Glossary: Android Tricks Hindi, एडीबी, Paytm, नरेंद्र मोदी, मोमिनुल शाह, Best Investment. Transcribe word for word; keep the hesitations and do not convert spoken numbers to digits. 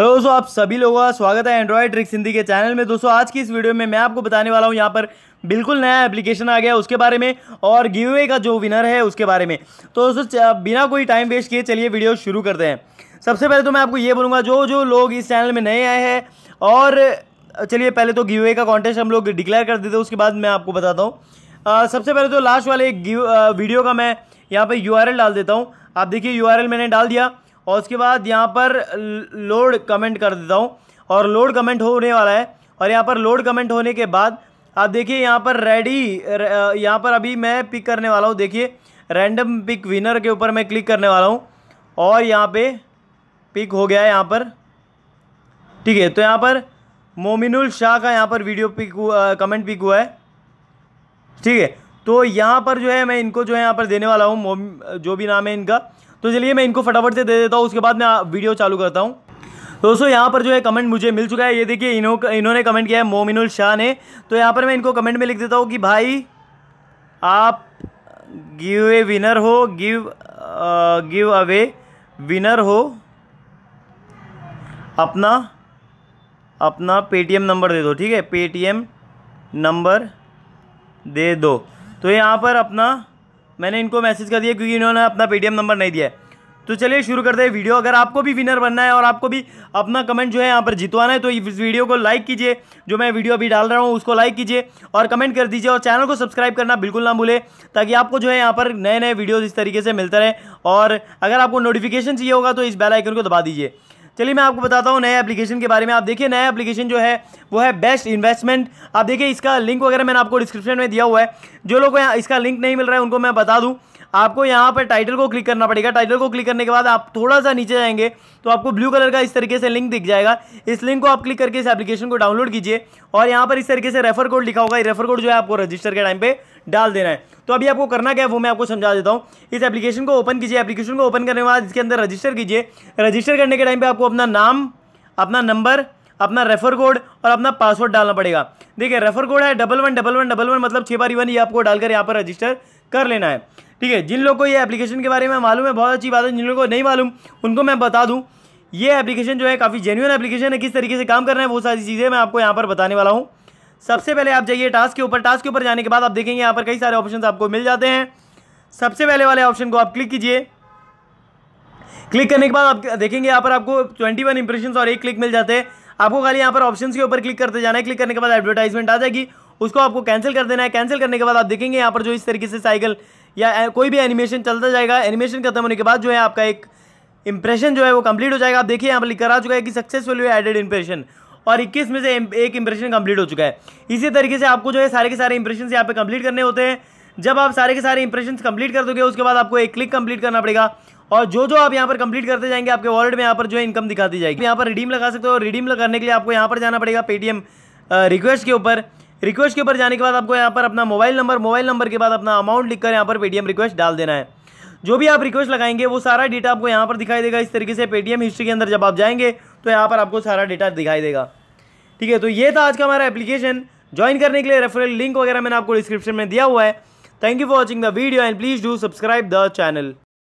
Hello दोस्तों, आप सभी लोगों का स्वागत है एंड्रॉयड ट्रिक्स हिंदी के चैनल में। दोस्तों आज की इस वीडियो में मैं आपको बताने वाला हूं यहाँ पर बिल्कुल नया एप्लीकेशन आ गया उसके बारे में और गिव अवे का जो विनर है उसके बारे में। तो दोस्तों बिना कोई टाइम वेस्ट किए चलिए वीडियो शुरू करते हैं। सबसे पहले तो मैं आपको ये बोलूँगा जो जो लोग इस चैनल में नए आए हैं, और चलिए पहले तो गिव अवे का कॉन्टेस्ट हम लोग डिक्लेयर कर देते हैं, उसके बाद मैं आपको बताता हूँ। सबसे पहले तो लास्ट वाले वीडियो का मैं यहाँ पर यू आर एल डाल देता हूँ। आप देखिए यू आर एल मैंने डाल दिया और उसके बाद यहाँ पर लोड कमेंट कर देता हूँ और लोड कमेंट होने वाला है। और यहाँ पर लोड कमेंट होने के बाद आप देखिए यहाँ पर रेडी, यहाँ पर अभी मैं पिक करने वाला हूँ। देखिए रैंडम पिक विनर के ऊपर मैं क्लिक करने वाला हूँ और यहाँ पे पिक हो गया है यहाँ पर। ठीक है, तो यहाँ पर मोमिनुल शाह का यहाँ पर वीडियो पिक हुआ, कमेंट पिक हुआ है। ठीक है, तो यहाँ पर जो है मैं इनको जो है यहाँ पर देने वाला हूँ, जो भी नाम है इनका। तो चलिए मैं इनको फटाफट से दे देता हूँ, उसके बाद मैं वीडियो चालू करता हूँ। दोस्तों यहाँ पर जो है कमेंट मुझे मिल चुका है, ये देखिए इन्हों इन्होंने कमेंट किया है मोमिनुल शाह ने। तो यहाँ पर मैं इनको कमेंट में लिख देता हूँ कि भाई आप गिव अवे विनर हो, गिव गिव अवे विनर हो, अपना अपना पेटीएम नंबर दे दो। ठीक है, पेटीएम नंबर दे दो। तो यहाँ पर अपना मैंने इनको मैसेज कर दिया क्योंकि इन्होंने अपना पेटीएम नंबर नहीं दिया है। तो चलिए शुरू करते हैं वीडियो। अगर आपको भी विनर बनना है और आपको भी अपना कमेंट जो है यहाँ पर जितवाना है तो इस वीडियो को लाइक कीजिए, जो मैं वीडियो अभी डाल रहा हूँ उसको लाइक कीजिए और कमेंट कर दीजिए, और चैनल को सब्सक्राइब करना बिल्कुल ना भूले ताकि आपको जो है यहाँ पर नए नए वीडियोज़ इस तरीके से मिलते रहे। और अगर आपको नोटिफिकेशन चाहिए होगा तो इस बेल आइकन को दबा दीजिए। चलिए मैं आपको बताता हूँ नए एप्लीकेशन के बारे में। आप देखिए नया एप्लीकेशन जो है वो है बेस्ट इन्वेस्टमेंट। आप देखिए इसका लिंक वगैरह मैंने आपको डिस्क्रिप्शन में दिया हुआ है। जो लोगों को इसका लिंक नहीं मिल रहा है उनको मैं बता दूँ, आपको यहाँ पर टाइटल को क्लिक करना पड़ेगा। टाइटल को क्लिक करने के बाद आप थोड़ा सा नीचे जाएंगे तो आपको ब्लू कलर का इस तरीके से लिंक दिख जाएगा। इस लिंक को आप क्लिक करके इस एप्लीकेशन को डाउनलोड कीजिए और यहाँ पर इस तरीके से रेफर कोड लिखा होगा। रेफर कोड जो है आपको रजिस्टर के टाइम पे डाल देना है। तो अभी आपको करना क्या है वो मैं आपको समझा देता हूँ। इस एप्लीकेशन को ओपन कीजिए। एप्लीकेशन को ओपन करने के बाद इसके अंदर रजिस्टर कीजिए। रजिस्टर करने के टाइम पर आपको अपना नाम, अपना नंबर, अपना रेफर कोड और अपना पासवर्ड डालना पड़ेगा। देखिए रेफर कोड है double one double one double one मतलब छः बार वन, ये आपको डालकर यहाँ पर रजिस्टर कर लेना है। ठीक है, जिन लोगों को ये एप्लीकेशन के बारे में मालूम है बहुत अच्छी बात है, जिन लोगों को नहीं मालूम उनको मैं बता दूं ये एप्लीकेशन जो है काफ़ी जेन्युइन एप्लीकेशन है। किस तरीके से काम करना है वो सारी चीज़ें मैं आपको यहाँ पर बताने वाला हूँ। सबसे पहले आप जाइए टास्क के ऊपर। टास्क के ऊपर जाने के बाद आप देखेंगे यहाँ पर कई सारे ऑप्शन आपको मिल जाते हैं। सबसे पहले वाले ऑप्शन को आप क्लिक कीजिए। क्लिक करने के बाद आप देखेंगे यहाँ पर आपको ट्वेंटी वन इंप्रेशन और एक क्लिक मिल जाते हैं। आपको खाली यहाँ पर ऑप्शन के ऊपर क्लिक करते जाना है। क्लिक करने के बाद एडवर्टाइजमेंट आ जाएगी, उसको आपको कैंसिल कर देना है। कैंसिल करने के बाद आप देखेंगे यहाँ पर जो इस तरीके से साइकिल या कोई भी एनिमेशन चलता जाएगा। एनिमेशन खत्म होने के बाद जो है आपका एक इंप्रेशन जो है वो कंप्लीट हो जाएगा। आप देखिए यहाँ पर लिखा आ चुका है कि सक्सेसफुली एडेड इंप्रेशन, और इक्कीस में से एक इंप्रेशन कंप्लीट हो चुका है। इसी तरीके से आपको जो है सारे के सारे इंप्रेशन यहाँ पे कंप्लीट करने होते हैं। जब आप सारे के सारे इंप्रेशन कंप्लीट कर दोगे उसके बाद आपको एक क्लिक कंप्लीट करना पड़ेगा, और जो जो आप यहाँ पर कंप्लीट करते जाएंगे आपके वॉलेट में यहाँ पर जो है इनकम दिखाती जाएगी। यहाँ पर रिडीम लगा सकते हो। रिडीम करने के लिए आपको यहाँ पर जाना पड़ेगा पेटीएम रिक्वेस्ट के ऊपर। रिक्वेस्ट के ऊपर जाने के बाद आपको यहाँ पर अपना मोबाइल नंबर, मोबाइल नंबर के बाद अपना अमाउंट लिखकर यहाँ पर पेटीएम रिक्वेस्ट डाल देना है। जो भी आप रिक्वेस्ट लगाएंगे वो सारा डेटा आपको यहाँ पर दिखाई देगा। इस तरीके से पेटीएम हिस्ट्री के अंदर जब आप जाएंगे तो यहाँ पर आपको सारा डेटा दिखाई देगा। ठीक है, तो ये था आज का हमारा एप्लीकेशन। ज्वाइन करने के लिए रेफरल लिंक वगैरह मैंने आपको डिस्क्रिप्शन में दिया हुआ है। Thank you for watching the video and please do subscribe the channel.